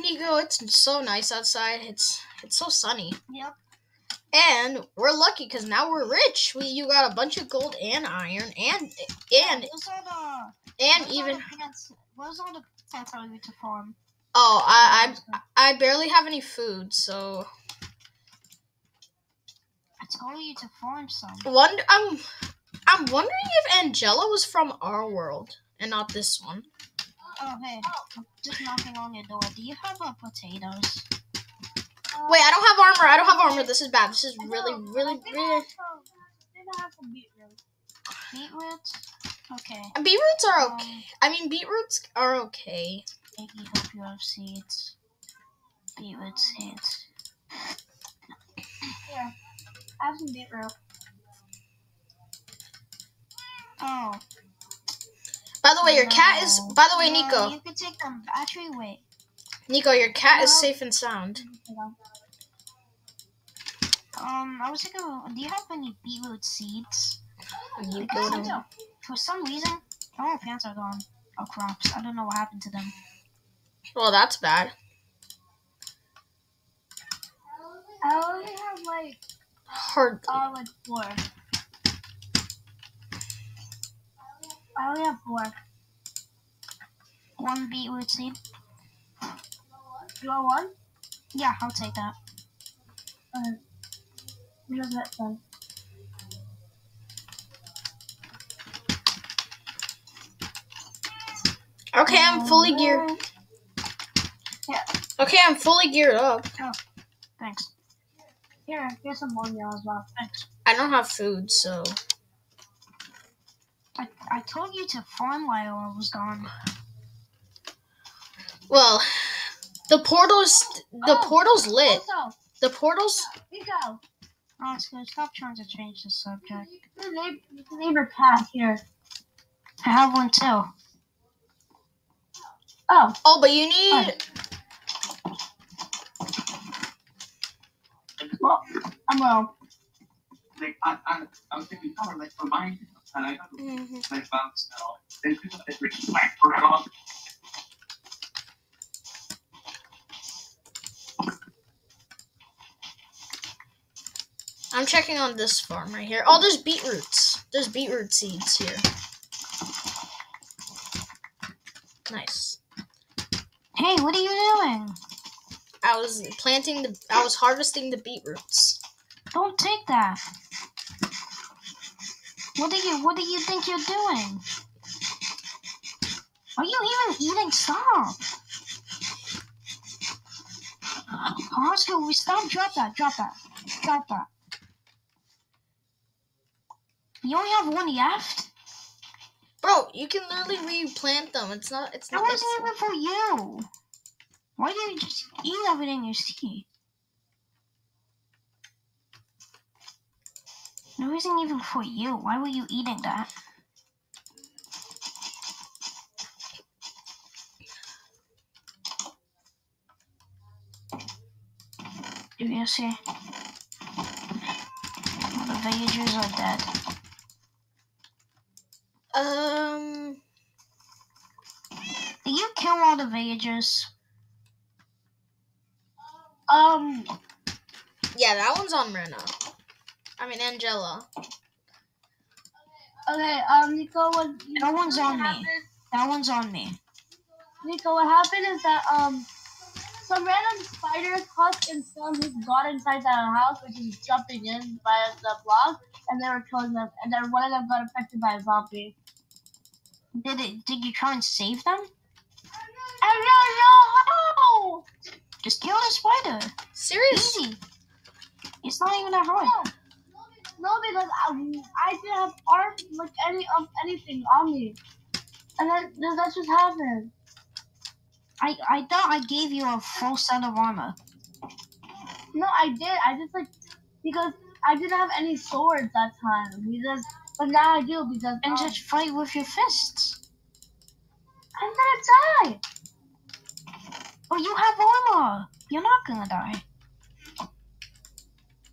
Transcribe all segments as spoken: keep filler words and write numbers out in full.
Nico, it's so nice outside. It's it's so sunny. Yep. And we're lucky because now we're rich. We you got a bunch of gold and iron and and yeah, those are the, and those even. Are the pants, those are the pants that we took home. Oh, I I I barely have any food, so. It's going you to farm some. Wonder I'm I'm wondering if Angela was from our world and not this one. Oh hey, I'm just knocking on your door. Do you have uh, potatoes? Uh, Wait, I don't have armor. I don't have armor. This is bad. This is really, really, really. I have some beetroot. Beetroots? Okay. Beetroots are okay. Um, I mean, beetroots are okay. Iggy, hope you have seeds. Beetroot seeds. Here, I have some beetroot. Oh. By the way, your no. cat is. By the way, no, Nico. You can take them. Actually, wait. Nico, your cat no. is safe and sound. No. Um, I was thinking, do you have any beetroot seeds? You to... For some reason, all my plants are gone. Or crops. I don't know what happened to them. Well, that's bad. I only have like. Hard. Oh, uh, like four. I only have four. One beetroot seed. You want one? Yeah, I'll take that. Uh, here's that one. Okay, I'm fully geared. Yeah. Okay, I'm fully geared up. Oh, thanks. Here, here's some more meal as well. Thanks. I don't have food, so. I, I told you to farm while I was gone. Well, the portal's the oh, portal's lit. Also, the portal's. We go. Oh, so stop trying to change the subject. The neighbor, the neighbor path here. I have one too. Oh. Oh, but you need. Oh. Well, I'm well. Like I, I, I was thinking color like for mine. And I got mm-hmm. my bounce now. They pick up every black rock. I'm checking on this farm right here. Oh, there's beetroots. There's beetroot seeds here. Nice. Hey, what are you doing? I was planting the. I was harvesting the beetroots. Don't take that. What do you what do you think you're doing? Are you even eating? Stop. Oscar, we stop drop that, drop that, drop that. You only have one left? Bro, you can literally replant them. It's not it's not. That wasn't even for you. Why do you just eat everything you see? No reason even for you. Why were you eating that? Do you see? All the villagers are dead. Um. Did you kill all the villagers? Um. Yeah, that one's on Rena. I mean, Angela. Okay, um, Nico, what... That one's on me. That one's on me. Nico, what happened is that, um, some random spider caught and some got inside that house, which is jumping in by the block, and they were killing them, and then one of them got affected by a zombie. Did it... Did you try and save them? I don't know! Just kill the spider. Seriously? Easy. It's not even that hard. No. No, because I, I didn't have arm like any of anything on me, and that that just happened. I I thought I gave you a full set of armor. No, I did. I just like because I didn't have any swords that time. Because but now I do because and um, just fight with your fists. I'm gonna die. Oh, you have armor. You're not gonna die.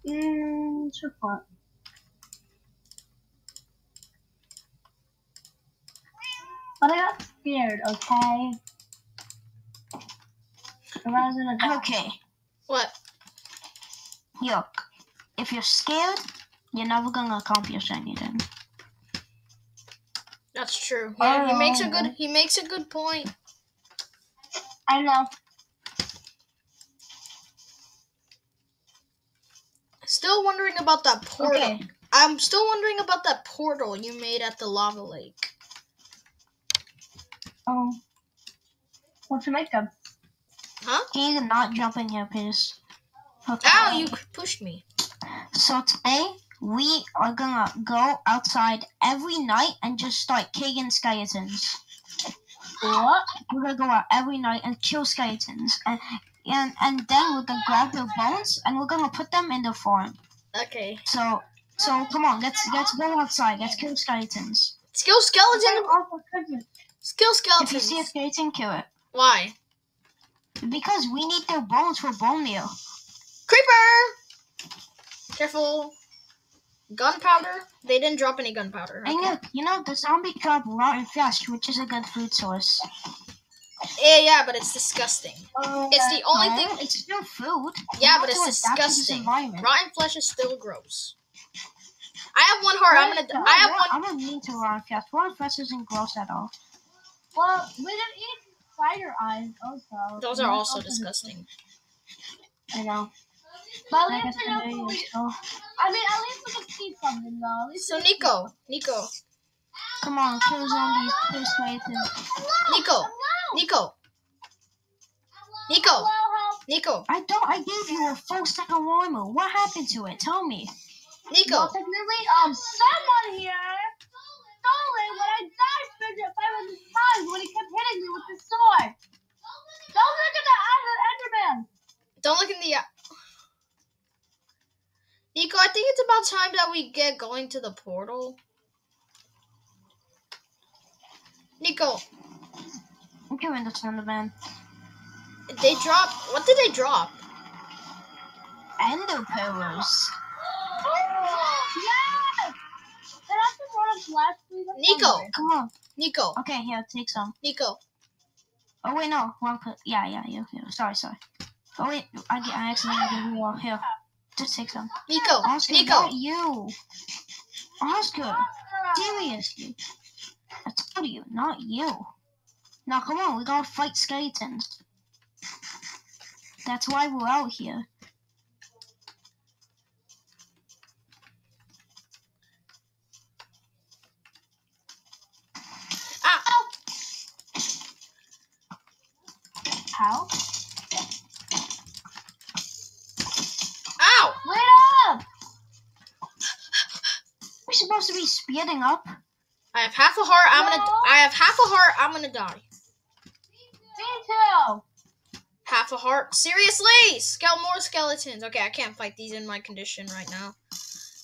Mm, sure what. But I got scared, okay? Okay. What? Yuck. If you're scared, you're never gonna accomplish anything. That's true. Yeah, oh, he makes a good he makes a good point. I know. Still wondering about that portal. Okay. I'm still wondering about that portal you made at the lava lake. Oh. What'd you make them? Huh? He's not jumping here, please. Okay. Ow, you pushed me. So today, we are gonna go outside every night and just start killing skeletons. What? We're gonna go out every night and kill skeletons. And and, and then we're gonna grab their bones and we're gonna put them in the farm. Okay. So so come on, let's let's go outside. Let's kill skeletons. Let's kill skeleton. Kill skeletons. If you see a skeleton, kill it. Why? Because we need their bones for bone meal. Creeper! Careful. Gunpowder? They didn't drop any gunpowder. Okay. And look, you know, the zombie dropped rotten flesh, which is a good food source. Yeah, yeah, but it's disgusting. Uh, it's the only no, thing... It's still food. Yeah, but it's disgusting. Rotten flesh is still gross. I have one heart. I'm gonna... I have one... I'm gonna mean to rotten flesh. Rotten flesh isn't gross at all. Well, we didn't eat spider eyes also. Those are also disgusting. I know. But at least I know we, I mean, at least we can keep something though. So Nico, Nico, come on, kill zombies, kill skeletons. Nico, Nico, Nico, Nico. I don't. I gave you a full stack of armor. What happened to it? Tell me. Nico. Well, technically, um, someone here stole it when I died for it five hundred times when he kept hitting me with the sword. Don't look at the eyes of Enderman. Don't look in the eye. Nico, I think it's about time that we get going to the portal. Nico. I'm coming to Enderman. They dropped... What did they drop? Ender pearls. Yes! Can I have one of last week? Nico. Come on. Nico. Okay, here, take some. Nico. Oh, wait, no. One per yeah, yeah, yeah, yeah. Sorry, sorry. Oh, wait. I, I accidentally gave you one. Here. Just take some. Nico, Oscar, Nico, you, Oscar, seriously, I told you, not you. Now come on, we gotta fight skeletons. That's why we're out here. Ow! How? Supposed to be speeding up. I have half a heart. I'm no. gonna. I have half a heart. I'm gonna die. Me too. Half a heart. Seriously, scout more skeletons. Okay, I can't fight these in my condition right now.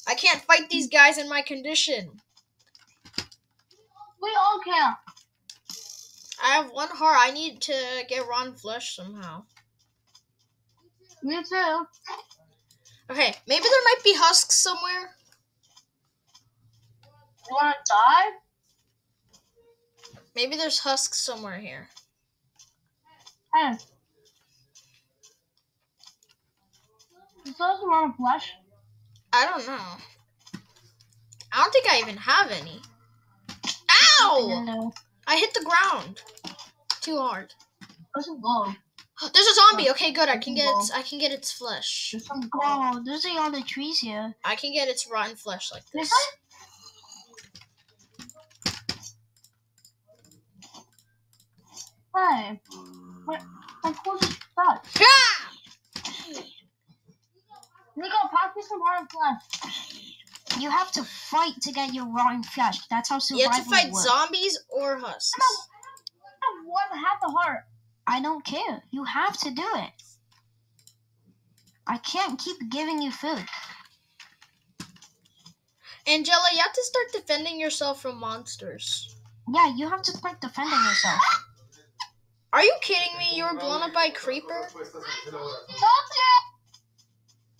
I can't fight these guys in my condition. We all can. I have one heart. I need to get Ron flesh somehow. Me too. Okay, maybe there might be husks somewhere. You wanna die? Maybe there's husks somewhere here. Hey. Is those a lot of flesh? I don't know. I don't think I even have any. Ow! I hit the ground. Too hard. There's a gold. There's a zombie. Okay, good. I can get its. I can get its flesh. There's some gold. There's all the trees here. I can get its rotten flesh like this. Hey, what? Of course it's stuck. Yeah! Nico, pass me some rotten flesh. You have to fight to get your rotten flesh. That's how survival works. You have to fight works. Zombies or husks. I have one half a heart. I don't care. You have to do it. I can't keep giving you food. Angela, you have to start defending yourself from monsters. Yeah, you have to start defending yourself. Are you kidding me? You were blown up by a creeper?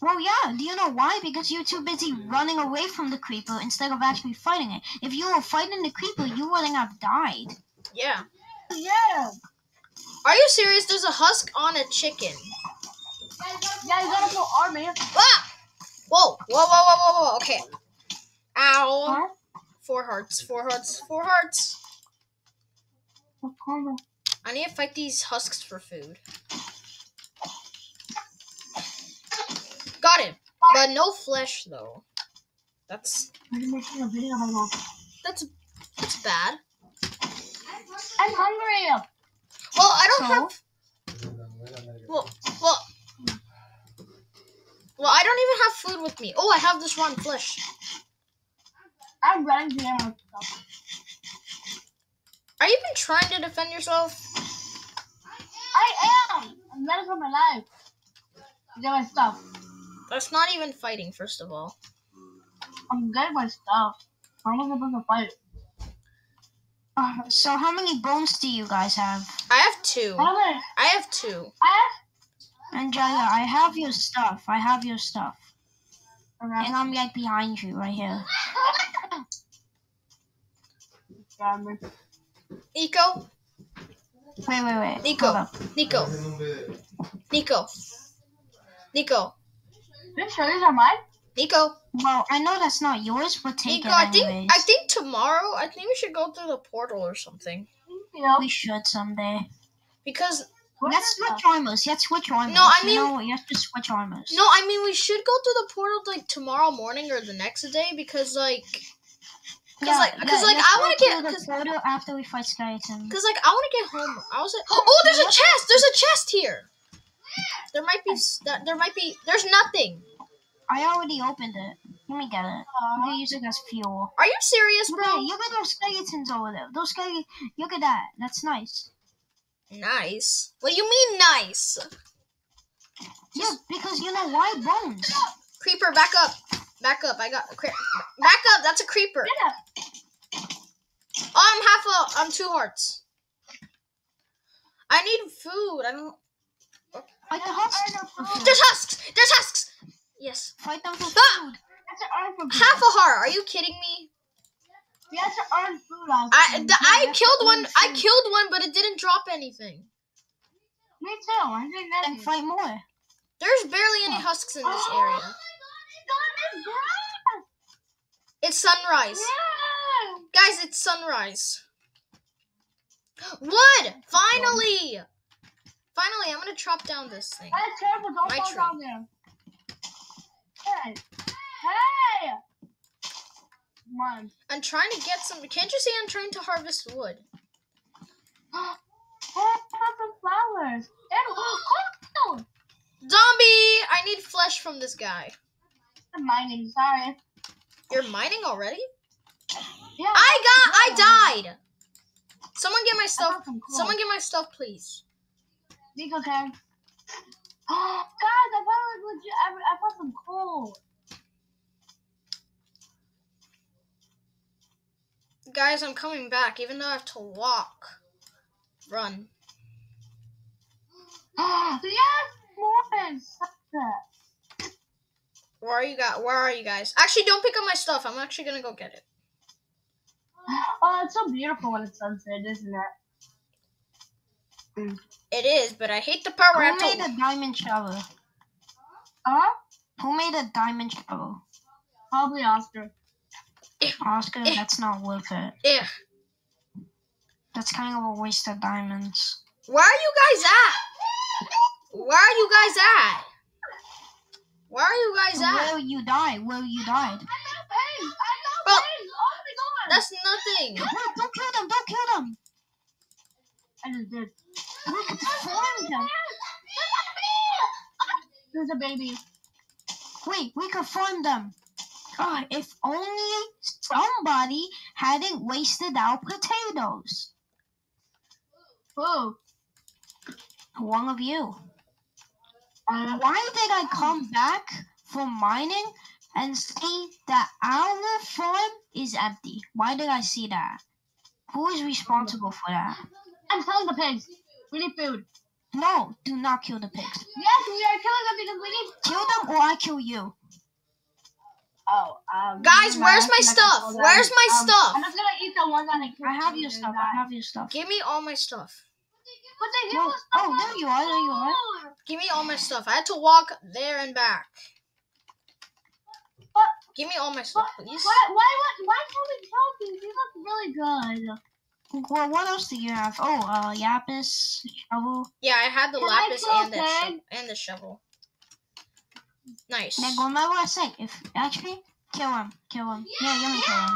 Well, yeah. Do you know why? Because you're too busy running away from the creeper instead of actually fighting it. If you were fighting the creeper, you wouldn't have died. Yeah. Yeah. Are you serious? There's a husk on a chicken. Yeah, you gotta put armor. Ah! Whoa, whoa, whoa, whoa, whoa, whoa. Okay. Ow. Four hearts, four hearts, four hearts. I need to fight these husks for food. Got it. But no flesh, though. That's... That's, that's bad. I'm hungry. Well, I don't so? have... Well, well... Well, I don't even have food with me. Oh, I have this rotten flesh. I'm running down on stuff. Are you even trying to defend yourself? I am! I'm running for my life. Get my stuff. That's not even fighting, first of all. I'm getting my stuff. I'm not supposed to fight. Uh, so how many bones do you guys have? I have two. I, I have two. I have... Angela, I have your stuff. I have your stuff. Right. And I'm like behind you right here. Nico. Wait, wait, wait. Nico. Nico. Nico. Nico. These are mine? Nico. Well, I know that's not yours, but take Nico, it I think anyways. I think tomorrow, I think we should go through the portal or something. Yeah. We should someday. Because... Let's switch armors. Let's switch armors. No, I mean... You know, you have to switch armors. No, I mean, we should go through the portal, like, tomorrow morning or the next day, because, like... Because, yeah, like, yeah, cause, like I want to get... Because, like, after we fight Skeleton. Because, like, I want to get home. I was like... Oh, there's a chest! There's a chest here! There might be... There might be... There's nothing. I already opened it. Let me get it. Uh, I'm gonna use it as fuel. Are you serious, bro? Yeah, look at those skeletons over there. Those skeletons. Look at that. That's nice. Nice? What do you mean nice? Yeah, because you know why bones. Creeper, back up. Back up. I got a creeper. Back up. That's a creeper. Yeah. Oh, I'm half a. I'm two hearts. I need food. I don't. Are there husks? There's husks. There's husks. Yes. Fight them for food. Ah! That's an iron food. Half a heart. Are you kidding me? Yeah, that's an iron food. I, the, I killed one. I killed one, but it didn't drop anything. Me too. I didn't know. And fight more. There's barely any husks in this area. Oh my God, it's sunrise. Yeah. Guys, it's sunrise. Wood! Finally! Finally, I'm gonna chop down this thing. That's terrible. Don't My fall down there. Hey! Hey! Come on. I'm trying to get some. Can't you see I'm trying to harvest wood? Oh, I have some flowers. And cold. Zombie! I need flesh from this guy. I'm mining. Sorry. You're mining already? Yeah. I got. I died. Someone get my stuff. Someone get my stuff, please. Nico can. Oh, guys, I found like legit. I, I found some coal. Guys, I'm coming back, even though I have to walk, run. Oh, yes, more. Where are you got? Where are you guys? Actually, don't pick up my stuff. I'm actually gonna go get it. Oh, it's so beautiful when it's sunset, isn't it? Mm. It is, but I hate the part where I have to... Who made a diamond shovel? Huh? Who made a diamond shovel? Probably Oscar. Ech. Oscar, Ech. That's not worth it. Yeah. That's kind of a waste of diamonds. Where are you guys at? Where are you guys at? Where are you guys at? Where you died. Where you died. I well, oh my God. That's nothing. No, don't kill them. Don't kill them. I just did. Look at the farm. There's a baby. Wait, we can farm them. God, if only somebody hadn't wasted our potatoes. Who? One of you. Um, Why did I come back from mining and see that our farm is empty? Why did I see that? Who is responsible for that? I'm telling the pigs. We need food. No, do not kill the pigs. Yes, we are killing them because we need food. Kill them or I kill you. Oh, um... Guys, where's my stuff? Where's my um, stuff? I'm just gonna eat the one that I killed. I have your stuff. I have your stuff. Give me all my stuff. But they give us the oh, there you are, there you are. Give me all my stuff. I had to walk there and back. But, give me all my stuff, but, please. Why, why, why, why can't we help you? You look really good. Well, what else do you have? Oh, uh, lapis, shovel. Yeah, I had the Can lapis and the, and the shovel. Nice. Meg, remember what I said. If, actually, kill him. Kill him. Yeah, yeah, yeah, kill him. Yeah.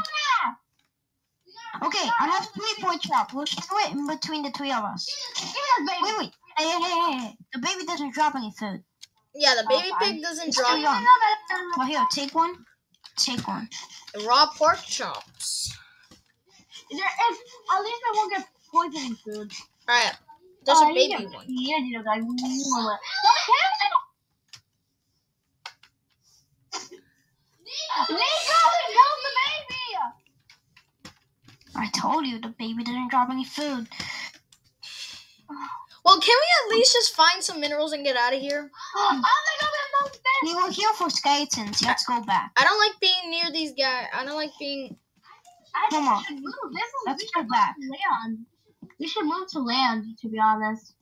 Okay, I have three pork chop. We'll throw it in between the three of us. Give me that baby. Wait, wait. Hey, hey, hey, hey. The baby doesn't drop any food. Yeah, the baby oh, pig doesn't drop any food. Well, here, take one. Take one. Raw pork chops. There is, at least I won't get poisoning food. Alright, there's oh, a baby one. Yeah, you know, guys. I told you the baby didn't drop any food. Well, can we at least just find some minerals and get out of here? Oh, oh, we were here for skeletons. Let's go back. I don't like being near these guys. I don't like being. Come on. Move. This is, Let's we go back. Land. We should move to land, to be honest.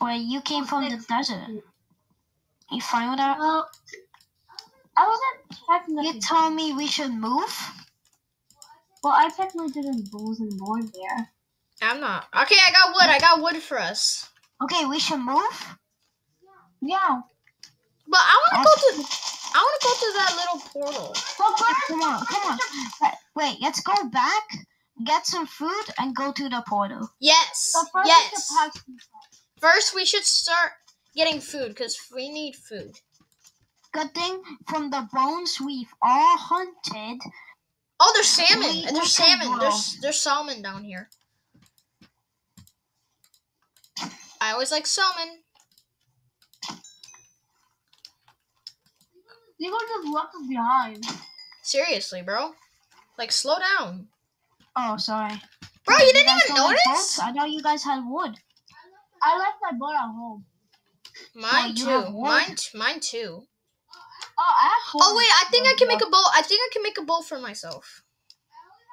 Boy, you came from the desert. You found out? Well, I wasn't checking the You tell me we should move? Well, I technically didn't bulls and board there. I'm not. Okay, I got wood. I got wood for us. Okay, we should move? Yeah. But I want to go to... I want to go through that little portal. Well, first, come on, come on. Wait, let's go back, get some food, and go to the portal. Yes, first yes. First, we should start getting food, because we need food. Good thing, from the bones we've all hunted... Oh, there's salmon. And there's salmon. There's, there's salmon down here. I always like salmon. People just left us behind. Seriously, bro. Like, slow down. Oh, sorry. Bro, you didn't even notice? I thought you guys had wood. I left my boat at home. Mine too. Mine, mine too. Oh, I have four. Oh wait, I think I can make a boat. I think I can make a boat for myself.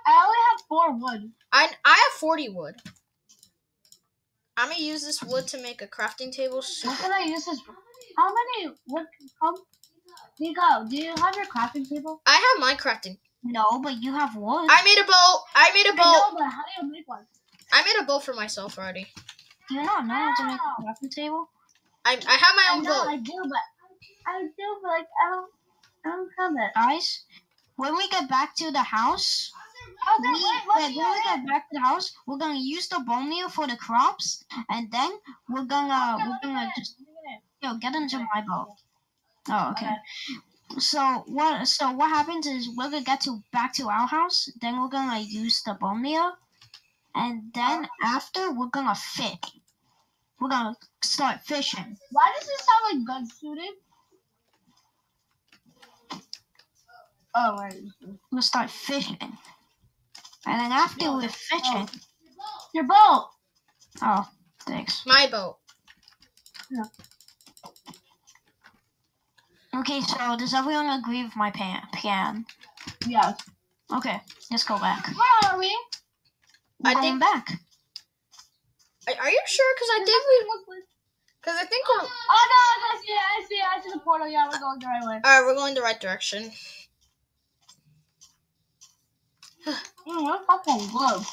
I only have four wood. I I have forty wood. I'm gonna use this wood to make a crafting table. How can I use this? How many wood can come? Nico, do you have your crafting table? I have my crafting. No, but you have wood. I made a boat. I made a boat. I know, but how do you make one? I made a boat for myself already. Do you not know how to make a crafting table? I I have my own I know, boat. I do, but I do, but like I don't, I don't have it. Guys, when we get back to the house, oh, we, wait, wait, when we get back to the house, we're gonna use the bone meal for the crops, and then we're gonna okay, we're gonna just yo get into my boat. Oh, okay. okay. So what? So what happens is we're gonna get to back to our house. Then we're gonna use the bone meal, and then after we're gonna fish. We're gonna start fishing. Why does this sound like gun shooting? Oh, right. We'll start fishing, and then after no, we're fishing, oh. your boat. Oh, thanks. My boat. Yeah. Okay, so does everyone agree with my pan? pan? Yeah. Okay, let's go back. Where are we? We're I going think... back. Are, are you sure? Because I, we... I think we. Because I think. Oh no! I see it! I see it! I see the portal. Yeah, we're going the right way. All right, we're going the right direction. Mm, what fucking glove?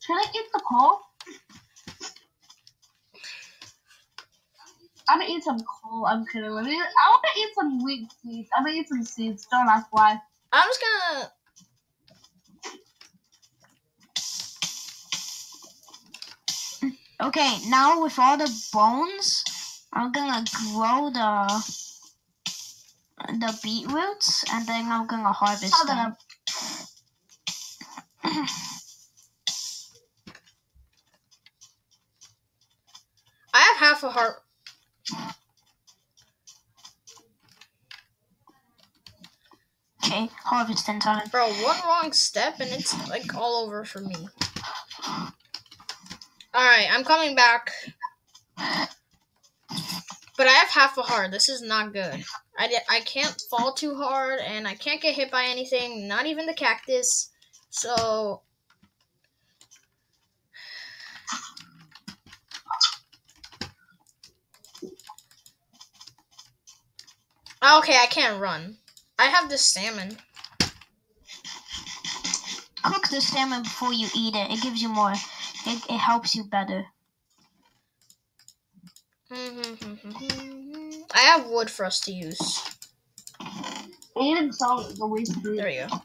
Should I eat the coal? I'm gonna eat some coal. I'm kidding. I want to eat some wheat seeds. I'm gonna eat some seeds. Don't ask why. I'm just gonna. Okay, now with all the bones, I'm gonna grow the the beetroots, and then I'm gonna harvest oh, them. Gonna... I have half a heart. Okay, harvesting time. Bro, one wrong step and it's like all over for me. Alright, I'm coming back. But I have half a heart. This is not good. I, I can't fall too hard, and I can't get hit by anything, not even the cactus. So, okay, I can't run. I have this salmon. Cook the salmon before you eat it. It gives you more. It, it helps you better. I have wood for us to use. Eating salt is a waste of food. There you go.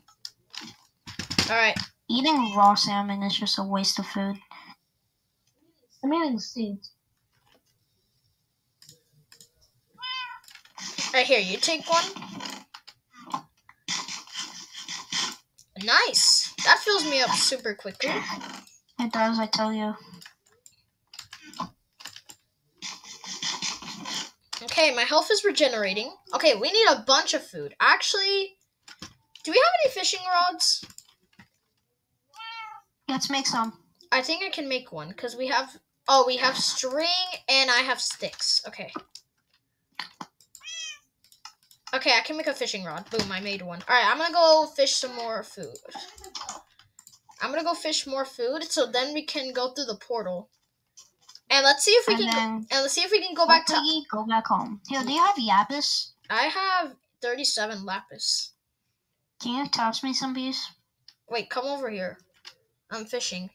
Alright. Eating raw salmon is just a waste of food. I'm eating seeds. Right here, you take one. Nice. That fills me up super quickly. It does, I tell you. Okay, my health is regenerating. Okay, we need a bunch of food. Actually, do we have any fishing rods? Let's make some. I think I can make one, because we have... Oh, we have string, and I have sticks. Okay. Okay, I can make a fishing rod. Boom, I made one. Alright, I'm gonna go fish some more food. I'm gonna go fish more food, so then we can go through the portal. And let's see if we and can then, go, and let's see if we can go back to go back home. Hey, do you have lapis? I have thirty-seven lapis. Can you toss me some piece? Wait, come over here. I'm fishing.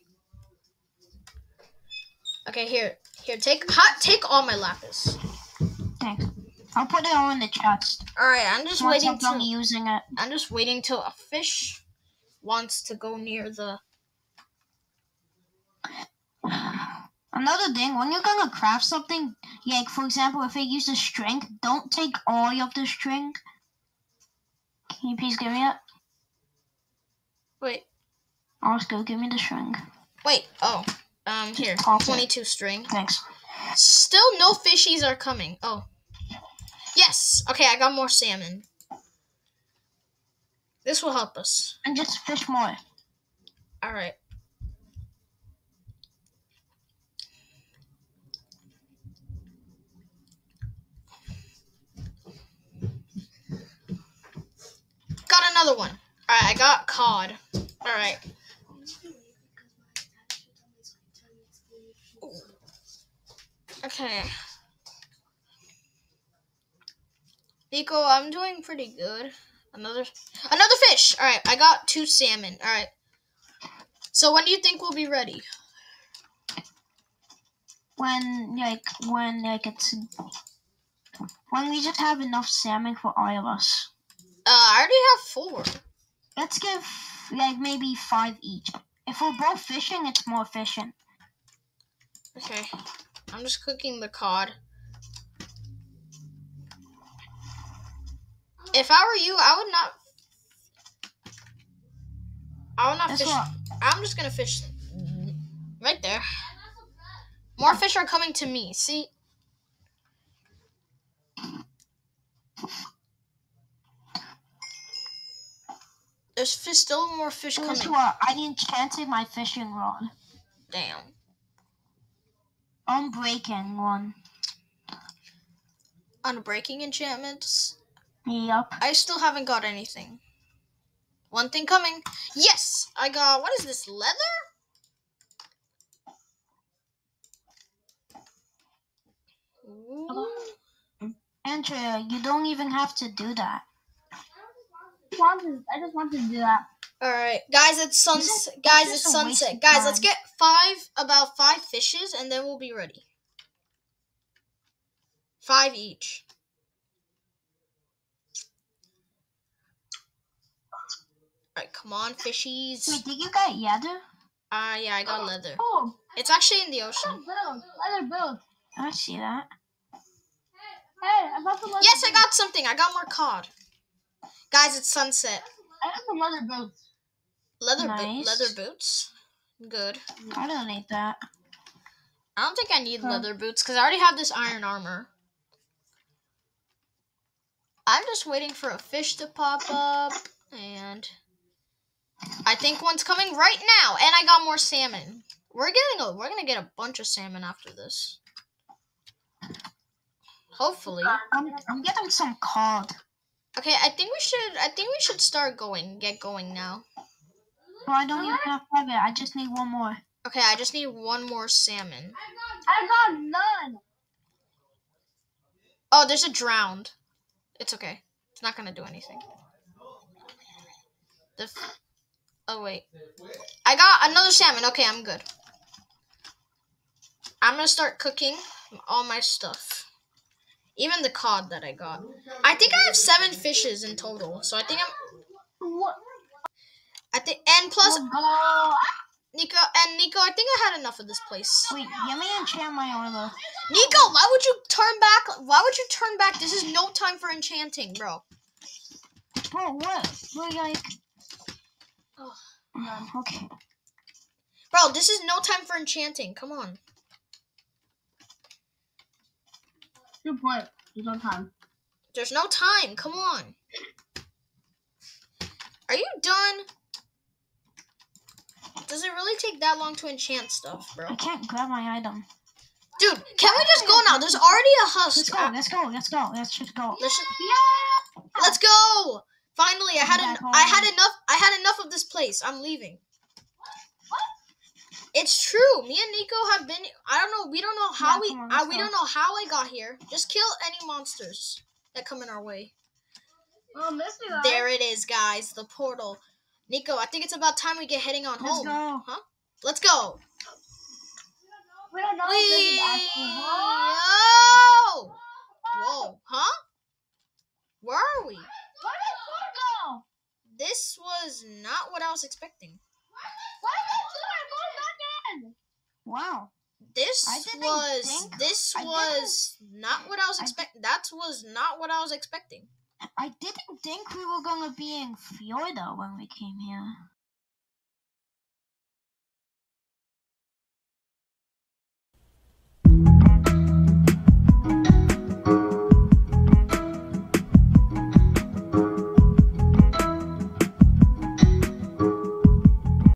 Okay, here, here, take hot, take all my lapis. Thanks. I'll put it all in the chest. All right, I'm just Once waiting till using it. I'm just waiting till a fish wants to go near the. Another thing, when you're gonna craft something, like for example, if it uses string, don't take all of the string. Can you please give me it? Wait. I'll just go give me the string. Wait. Oh. Um. Just here. twenty-two it. String. Thanks. Still, no fishies are coming. Oh. Yes! Okay, I got more salmon. This will help us. And just fish more. Alright. Got another one. Alright, I got cod. Alright. Okay. Nico, I'm doing pretty good. Another another fish. All right, I got two salmon. All right. So when do you think we'll be ready? When like when like it's when we just have enough salmon for all of us. Uh, I already have four. Let's give like maybe five each. If we're both fishing, it's more efficient. Okay, I'm just cooking the cod. If I were you, I would not. I would not That's fish. What? I'm just gonna fish right there. More fish are coming to me. See. There's fish, still more fish That's coming. What? I enchanted my fishing rod. Damn. I'm breaking one. Unbreaking enchantments. Yep. I still haven't got anything. One thing coming. Yes! I got, what is this, leather? Ooh. Andrea, you don't even have to do that. I just want to, I just want to do that. Alright, guys, it's, suns it's just, guys, it's, it's sunset. Guys, time. Let's get five, about five fishes, and then we'll be ready. Five each. Alright, come on, fishies. Wait, did you get leather? Ah, uh, yeah, I got oh, leather. Oh. It's actually in the ocean. Build, leather build. I see that. Hey, I got the leather Yes, build. I got something. I got more cod. Guys, it's sunset. I got some leather boots. Leather, nice. bo leather boots? Good. I don't need that. I don't think I need oh. leather boots, because I already have this iron armor. I'm just waiting for a fish to pop up, and... I think one's coming right now, and I got more salmon. We're getting a, we're gonna get a bunch of salmon after this. Hopefully. I'm I'm getting some cod. Okay, I think we should I think we should start going. Get going now. Well, I don't even have five yet. I just need one more. Okay, I just need one more salmon. I got none. Oh, there's a drowned. It's okay. It's not gonna do anything. The f oh wait, I got another salmon. Okay, I'm good. I'm gonna start cooking all my stuff, even the cod that I got. I think I have seven fishes in total, so I think I'm. What? I think and plus. Oh, Nico, and Nico, I think I had enough of this place. Wait, let me enchant my armor. Nico, why would you turn back? Why would you turn back? This is no time for enchanting, bro. Bro, what? We're like... Oh, none. Okay. Bro, this is no time for enchanting. Come on. Good point. There's no time. There's no time. Come on. Are you done? Does it really take that long to enchant stuff, bro? I can't grab my item. Dude, can we just go now? There's already a husk. Let's go, let's go, let's go, let's just go. Let's, just... Yeah! Let's go! Finally, I had en I had enough I had enough of this place. I'm leaving. What? It's true. Me and Nico have been I don't know, we don't know how yeah, we on, I, we don't know how I got here. Just kill any monsters that come in our way. Well, there it is, guys, the portal. Nico, I think it's about time we get heading on Let's home. Go. Huh? Let's go. We don't know. We... If this is actually... Whoa. Whoa. Huh? Where are we? Where did Thor go? This was not what I was expecting. Where did Thor go again? Wow. This was think... this I was didn't... not what I was expecting. I... That was not what I was expecting. I didn't think we were gonna be in Florida when we came here.